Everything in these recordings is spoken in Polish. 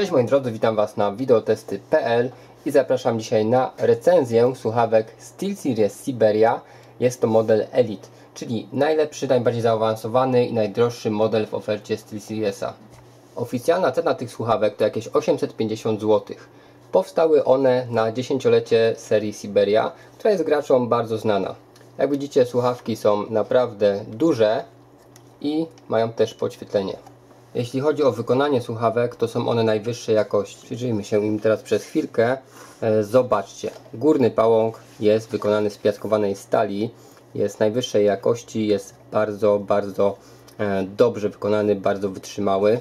Cześć moi drodzy, witam Was na videotesty.pl i zapraszam dzisiaj na recenzję słuchawek SteelSeries Siberia. Jest to model Elite, czyli najlepszy, najbardziej zaawansowany i najdroższy model w ofercie SteelSeriesa. Oficjalna cena tych słuchawek to jakieś 850 zł. Powstały one na 10-lecie serii Siberia, która jest graczom bardzo znana. Jak widzicie, słuchawki są naprawdę duże i mają też podświetlenie. Jeśli chodzi o wykonanie słuchawek, to są one najwyższej jakości. Przyjrzyjmy się im teraz przez chwilkę. Zobaczcie, górny pałąk jest wykonany z piaskowanej stali. Jest najwyższej jakości, jest bardzo dobrze wykonany, bardzo wytrzymały.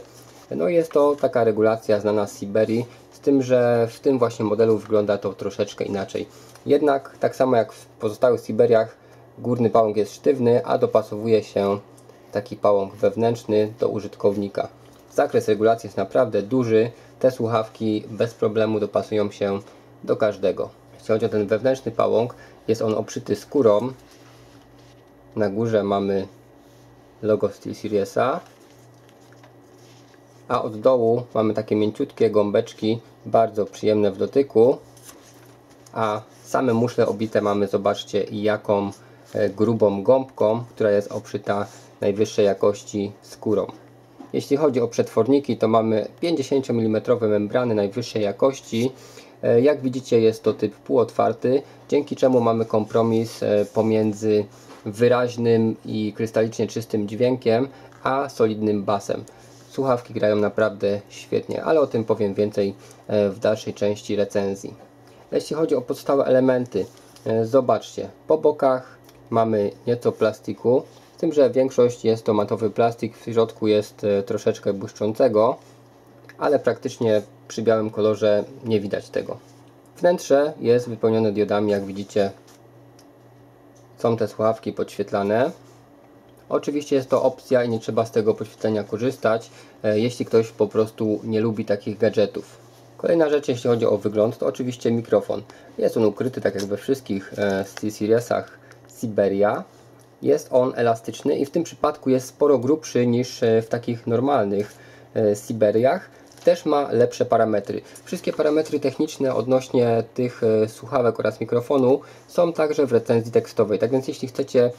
No jest to taka regulacja znana z Siberii, z tym, że w tym właśnie modelu wygląda to troszeczkę inaczej. Jednak tak samo jak w pozostałych Siberiach, górny pałąk jest sztywny, a dopasowuje się taki pałąk wewnętrzny do użytkownika. Zakres regulacji jest naprawdę duży. Te słuchawki bez problemu dopasują się do każdego. Jeśli chodzi o ten wewnętrzny pałąk, jest on obszyty skórą. Na górze mamy logo SteelSeriesa, a od dołu mamy takie mięciutkie gąbeczki, bardzo przyjemne w dotyku, a same muszle obite mamy, zobaczcie, jaką grubą gąbką, która jest obszyta najwyższej jakości skórą. Jeśli chodzi o przetworniki, to mamy 50 mm membrany najwyższej jakości. Jak widzicie, jest to typ półotwarty, dzięki czemu mamy kompromis pomiędzy wyraźnym i krystalicznie czystym dźwiękiem, a solidnym basem. Słuchawki grają naprawdę świetnie, ale o tym powiem więcej w dalszej części recenzji. Jeśli chodzi o podstawowe elementy, zobaczcie, po bokach mamy nieco plastiku, z tym, że większość jest to matowy plastik, w środku jest troszeczkę błyszczącego, ale praktycznie przy białym kolorze nie widać tego. Wnętrze jest wypełnione diodami, jak widzicie, są te słuchawki podświetlane. Oczywiście jest to opcja i nie trzeba z tego podświetlenia korzystać, jeśli ktoś po prostu nie lubi takich gadżetów. Kolejna rzecz, jeśli chodzi o wygląd, to oczywiście mikrofon. Jest on ukryty, tak jak we wszystkich SteelSeriesach Siberia. Jest on elastyczny i w tym przypadku jest sporo grubszy niż w takich normalnych Siberiach. Też ma lepsze parametry. Wszystkie parametry techniczne odnośnie tych słuchawek oraz mikrofonu są także w recenzji tekstowej. Tak więc jeśli chcecie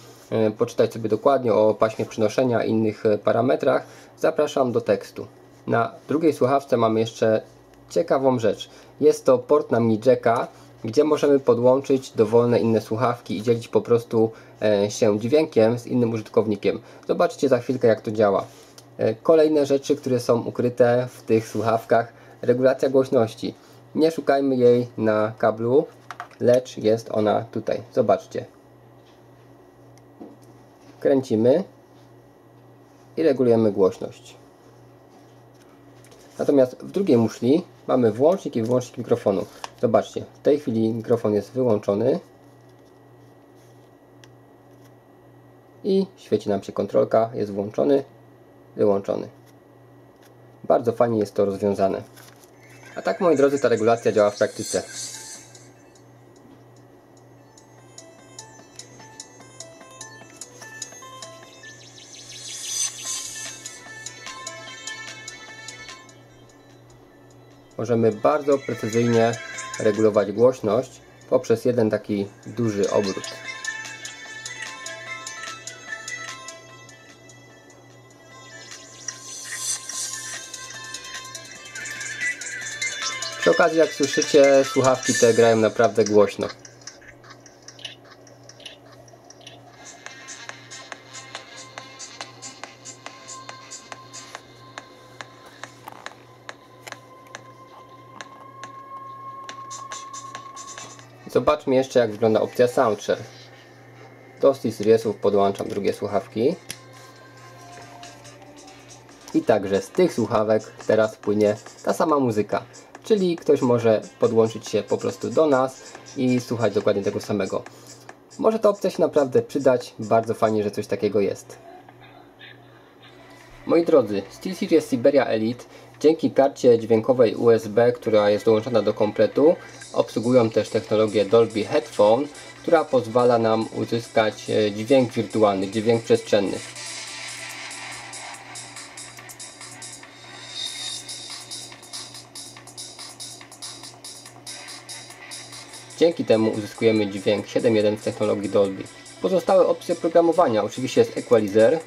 poczytać sobie dokładnie o paśmie przynoszenia i innych parametrach, zapraszam do tekstu. Na drugiej słuchawce mamy jeszcze ciekawą rzecz. Jest to port na mini jacka, gdzie możemy podłączyć dowolne inne słuchawki i dzielić po prostu się dźwiękiem z innym użytkownikiem. Zobaczcie za chwilkę, jak to działa. Kolejne rzeczy, które są ukryte w tych słuchawkach. Regulacja głośności. Nie szukajmy jej na kablu, lecz jest ona tutaj. Zobaczcie. Kręcimy i regulujemy głośność. Natomiast w drugiej muszli mamy włącznik i wyłącznik mikrofonu. Zobaczcie, w tej chwili mikrofon jest wyłączony i świeci nam się kontrolka, jest włączony, wyłączony. Bardzo fajnie jest to rozwiązane. A tak, moi drodzy, ta regulacja działa w praktyce. Możemy bardzo precyzyjnie regulować głośność poprzez jeden taki duży obrót. Przy okazji, jak słyszycie, słuchawki te grają naprawdę głośno. Zobaczmy jeszcze, jak wygląda opcja SoundShare. Do SteelSeriesów podłączam drugie słuchawki. I także z tych słuchawek teraz płynie ta sama muzyka. Czyli ktoś może podłączyć się po prostu do nas i słuchać dokładnie tego samego. Może ta opcja się naprawdę przydać. Bardzo fajnie, że coś takiego jest. Moi drodzy, SteelSeries Siberia Elite dzięki karcie dźwiękowej USB, która jest dołączona do kompletu, obsługują też technologię Dolby Headphone, która pozwala nam uzyskać dźwięk wirtualny, dźwięk przestrzenny. Dzięki temu uzyskujemy dźwięk 7.1 w technologii Dolby. Pozostałe opcje programowania, oczywiście jest equalizer.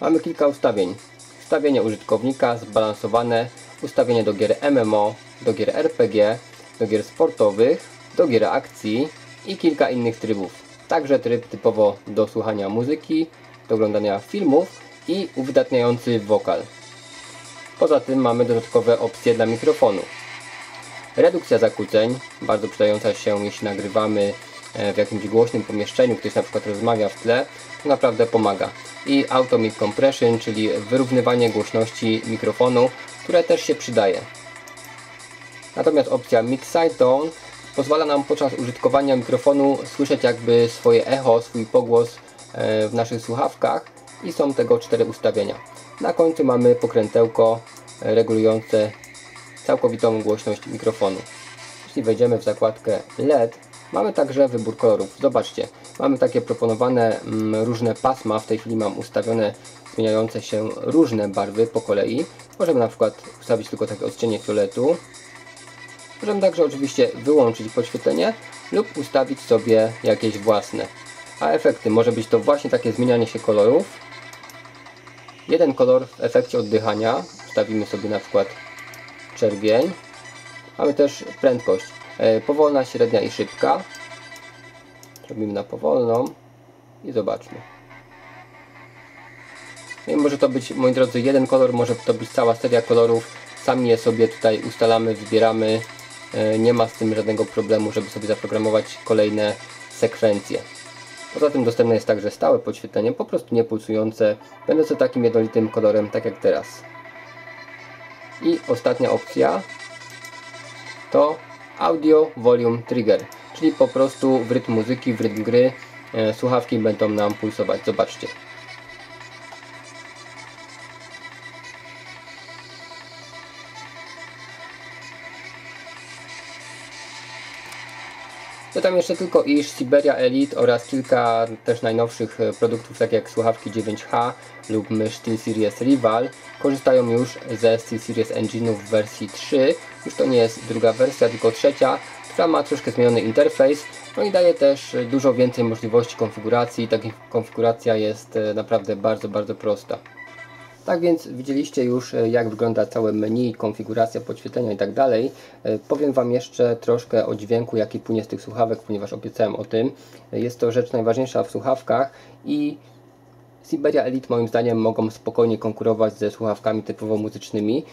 Mamy kilka ustawień. Ustawienie użytkownika, zbalansowane, ustawienie do gier MMO, do gier RPG, do gier sportowych, do gier akcji i kilka innych trybów. Także tryb typowo do słuchania muzyki, do oglądania filmów i uwydatniający wokal. Poza tym mamy dodatkowe opcje dla mikrofonu. Redukcja zakłóceń, bardzo przydająca się, jeśli nagrywamy w jakimś głośnym pomieszczeniu, ktoś na przykład rozmawia w tle, to naprawdę pomaga. I auto mic compression, czyli wyrównywanie głośności mikrofonu, które też się przydaje. Natomiast opcja mix side tone pozwala nam podczas użytkowania mikrofonu słyszeć jakby swoje echo, swój pogłos w naszych słuchawkach i są tego 4 ustawienia. Na końcu mamy pokrętełko regulujące całkowitą głośność mikrofonu. Jeśli wejdziemy w zakładkę LED, mamy także wybór kolorów. Zobaczcie, mamy takie proponowane różne pasma. W tej chwili mam ustawione zmieniające się różne barwy po kolei. Możemy na przykład ustawić tylko takie odcienie fioletu. Możemy także oczywiście wyłączyć podświetlenie lub ustawić sobie jakieś własne. A efekty, może być to właśnie takie zmienianie się kolorów. Jeden kolor w efekcie oddychania. Ustawimy sobie na przykład czerwień. Mamy też prędkość. Powolna, średnia i szybka. Robimy na powolną i zobaczmy. No i może to być, moi drodzy, jeden kolor, może to być cała seria kolorów. Sami je sobie tutaj ustalamy, wybieramy. Nie ma z tym żadnego problemu, żeby sobie zaprogramować kolejne sekwencje. Poza tym dostępne jest także stałe podświetlenie, po prostu niepulsujące, będące takim jednolitym kolorem, tak jak teraz. I ostatnia opcja to Audio Volume Trigger, czyli po prostu w rytm muzyki, w rytm gry słuchawki będą nam pulsować. Zobaczcie. Dodam jeszcze tylko, iż Siberia Elite oraz kilka też najnowszych produktów, tak jak słuchawki 9H lub SteelSeries Rival, korzystają już ze SteelSeries Engine'ów w wersji 3. Już to nie jest druga wersja, tylko 3, która ma troszkę zmieniony interfejs, no i daje też dużo więcej możliwości konfiguracji. Taka konfiguracja jest naprawdę bardzo, bardzo prosta. Tak więc widzieliście już, jak wygląda całe menu, konfiguracja podświetlenia i tak dalej. Powiem Wam jeszcze troszkę o dźwięku, jaki płynie z tych słuchawek, ponieważ obiecałem o tym. Jest to rzecz najważniejsza w słuchawkach i Siberia Elite moim zdaniem mogą spokojnie konkurować ze słuchawkami typowo muzycznymi.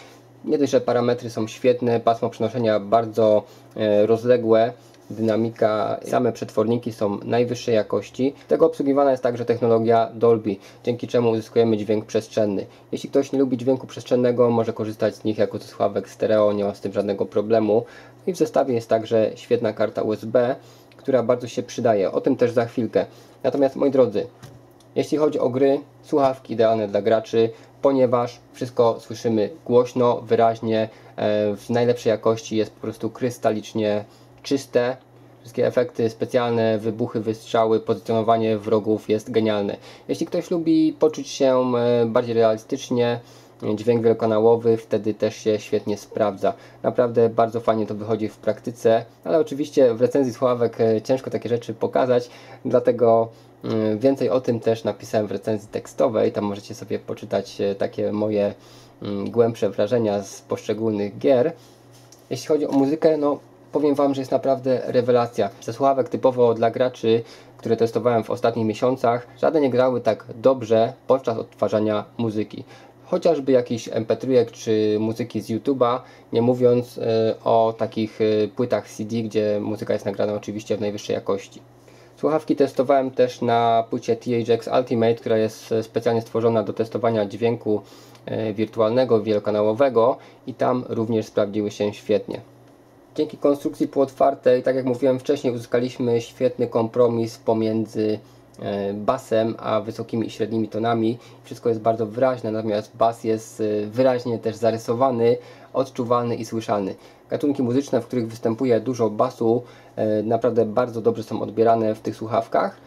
Nie dość, że parametry są świetne, pasmo przenoszenia bardzo rozległe, dynamika, same przetworniki są najwyższej jakości. Z tego obsługiwana jest także technologia Dolby, dzięki czemu uzyskujemy dźwięk przestrzenny. Jeśli ktoś nie lubi dźwięku przestrzennego, może korzystać z nich jako ze słuchawek stereo, nie ma z tym żadnego problemu. I w zestawie jest także świetna karta USB, która bardzo się przydaje. O tym też za chwilkę. Natomiast moi drodzy, jeśli chodzi o gry, słuchawki idealne dla graczy, ponieważ wszystko słyszymy głośno, wyraźnie, w najlepszej jakości, jest po prostu krystalicznie czyste, wszystkie efekty specjalne, wybuchy, wystrzały, pozycjonowanie wrogów jest genialne. Jeśli ktoś lubi poczuć się bardziej realistycznie, dźwięk wielokanałowy wtedy też się świetnie sprawdza. Naprawdę bardzo fajnie to wychodzi w praktyce, ale oczywiście w recenzji słuchawek ciężko takie rzeczy pokazać, dlatego więcej o tym też napisałem w recenzji tekstowej, tam możecie sobie poczytać takie moje głębsze wrażenia z poszczególnych gier. Jeśli chodzi o muzykę, no powiem Wam, że jest naprawdę rewelacja. Ze słuchawek typowo dla graczy, które testowałem w ostatnich miesiącach, żadne nie grały tak dobrze podczas odtwarzania muzyki. Chociażby jakiś MP3 czy muzyki z YouTube'a, nie mówiąc o takich płytach CD, gdzie muzyka jest nagrana oczywiście w najwyższej jakości. Słuchawki testowałem też na płycie THX Ultimate, która jest specjalnie stworzona do testowania dźwięku wirtualnego, wielokanałowego i tam również sprawdziły się świetnie. Dzięki konstrukcji półotwartej, tak jak mówiłem wcześniej, uzyskaliśmy świetny kompromis pomiędzy basem a wysokimi i średnimi tonami. Wszystko jest bardzo wyraźne, natomiast bas jest wyraźnie też zarysowany, odczuwalny i słyszalny. Gatunki muzyczne, w których występuje dużo basu, naprawdę bardzo dobrze są odbierane w tych słuchawkach.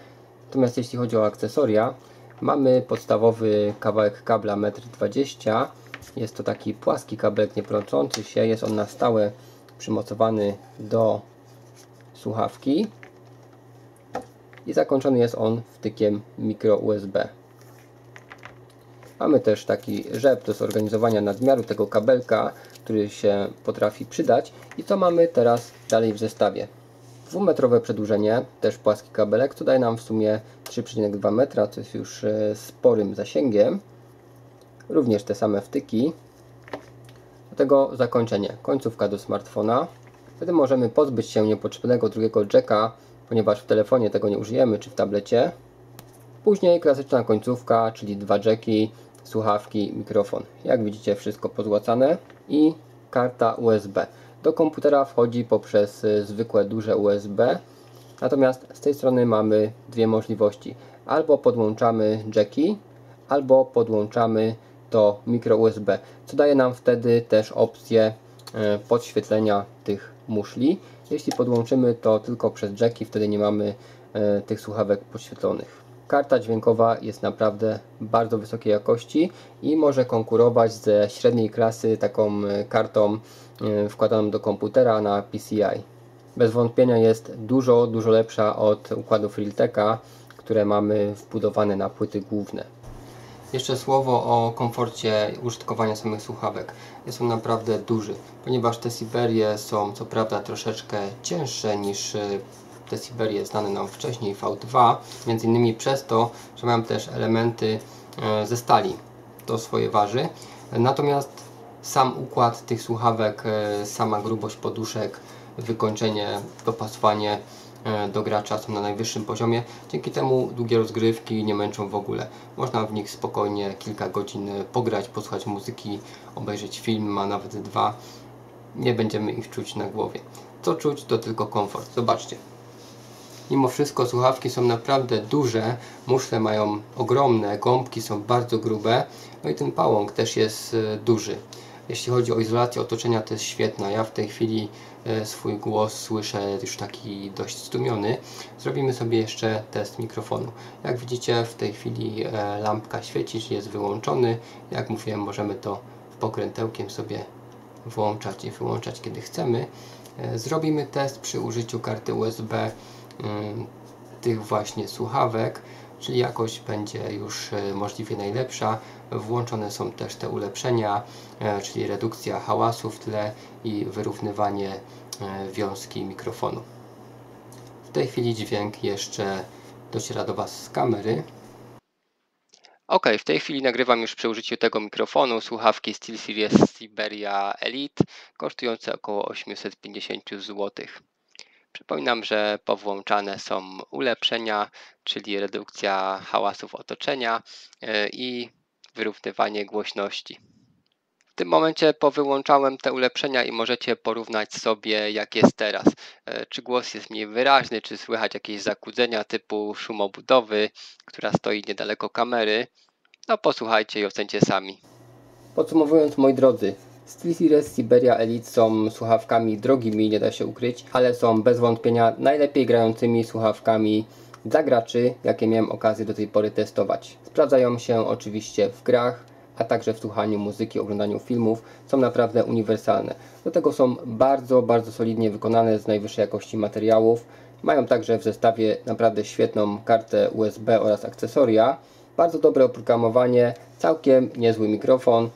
Natomiast jeśli chodzi o akcesoria, mamy podstawowy kawałek kabla 1,20 m. Jest to taki płaski kabelek, nie plączący się, jest on na stałe przymocowany do słuchawki i zakończony jest on wtykiem mikro USB. Mamy też taki rzep do zorganizowania nadmiaru tego kabelka, który się potrafi przydać. I co mamy teraz dalej w zestawie? 2-metrowe przedłużenie, też płaski kabelek, co daje nam w sumie 3,2 metra, co jest już sporym zasięgiem. Również te same wtyki. Do tego zakończenie, końcówka do smartfona. Wtedy możemy pozbyć się niepotrzebnego drugiego jacka, ponieważ w telefonie tego nie użyjemy, czy w tablecie. Później klasyczna końcówka, czyli 2 jacki, słuchawki, mikrofon. Jak widzicie, wszystko pozłacane. I karta USB. Do komputera wchodzi poprzez zwykłe duże USB. Natomiast z tej strony mamy dwie możliwości. Albo podłączamy jacki, albo podłączamy to mikro USB. Co daje nam wtedy też opcję podświetlenia tych muszli. Jeśli podłączymy to tylko przez jacki, wtedy nie mamy tych słuchawek podświetlonych. Karta dźwiękowa jest naprawdę bardzo wysokiej jakości i może konkurować ze średniej klasy taką kartą wkładaną do komputera na PCI. Bez wątpienia jest dużo lepsza od układów Realteca, które mamy wbudowane na płyty główne. Jeszcze słowo o komforcie użytkowania samych słuchawek. Jest on naprawdę duży, ponieważ te Siberie są co prawda troszeczkę cięższe niż te Siberie znane nam wcześniej, V2, między innymi przez to, że mam też elementy ze stali, to swoje waży. Natomiast sam układ tych słuchawek, sama grubość poduszek, wykończenie, dopasowanie do gracza są na najwyższym poziomie. Dzięki temu długie rozgrywki nie męczą w ogóle. Można w nich spokojnie kilka godzin pograć, posłuchać muzyki, obejrzeć film, a nawet 2. Nie będziemy ich czuć na głowie. Co czuć, to tylko komfort. Zobaczcie. Mimo wszystko słuchawki są naprawdę duże, muszle mają ogromne, gąbki są bardzo grube, no i ten pałąk też jest duży. Jeśli chodzi o izolację otoczenia, to jest świetna. Ja w tej chwili swój głos słyszę już taki dość stłumiony. Zrobimy sobie jeszcze test mikrofonu. Jak widzicie, w tej chwili lampka świeci, czyli jest wyłączony. Jak mówiłem, możemy to pokrętełkiem sobie włączać i wyłączać, kiedy chcemy. Zrobimy test przy użyciu karty USB tych właśnie słuchawek, czyli jakość będzie już możliwie najlepsza. Włączone są też te ulepszenia, czyli redukcja hałasu w tle i wyrównywanie wiązki mikrofonu. W tej chwili dźwięk jeszcze dociera do Was z kamery. Ok, w tej chwili nagrywam już przy użyciu tego mikrofonu słuchawki SteelSeries Siberia Elite, kosztujące około 850 zł. Przypominam, że powłączane są ulepszenia, czyli redukcja hałasów otoczenia i wyrównywanie głośności. W tym momencie powyłączałem te ulepszenia i możecie porównać sobie, jak jest teraz. Czy głos jest mniej wyraźny, czy słychać jakieś zakłócenia typu szumobudowy, która stoi niedaleko kamery. No posłuchajcie i ocencie sami. Podsumowując, moi drodzy, SteelSeries Siberia Elite są słuchawkami drogimi, nie da się ukryć, ale są bez wątpienia najlepiej grającymi słuchawkami dla graczy, jakie miałem okazję do tej pory testować. Sprawdzają się oczywiście w grach, a także w słuchaniu muzyki, oglądaniu filmów. Są naprawdę uniwersalne. Do tego są bardzo solidnie wykonane z najwyższej jakości materiałów. Mają także w zestawie naprawdę świetną kartę USB oraz akcesoria. Bardzo dobre oprogramowanie, całkiem niezły mikrofon.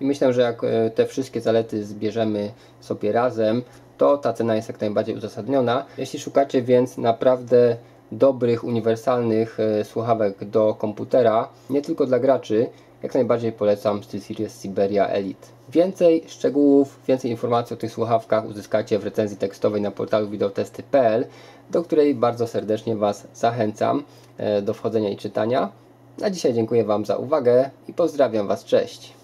I myślę, że jak te wszystkie zalety zbierzemy sobie razem, to ta cena jest jak najbardziej uzasadniona. Jeśli szukacie więc naprawdę dobrych, uniwersalnych słuchawek do komputera, nie tylko dla graczy, jak najbardziej polecam SteelSeries Siberia Elite. Więcej szczegółów, więcej informacji o tych słuchawkach uzyskacie w recenzji tekstowej na portalu videotesty.pl, do której bardzo serdecznie Was zachęcam do wchodzenia i czytania. Na dzisiaj dziękuję Wam za uwagę i pozdrawiam Was, cześć!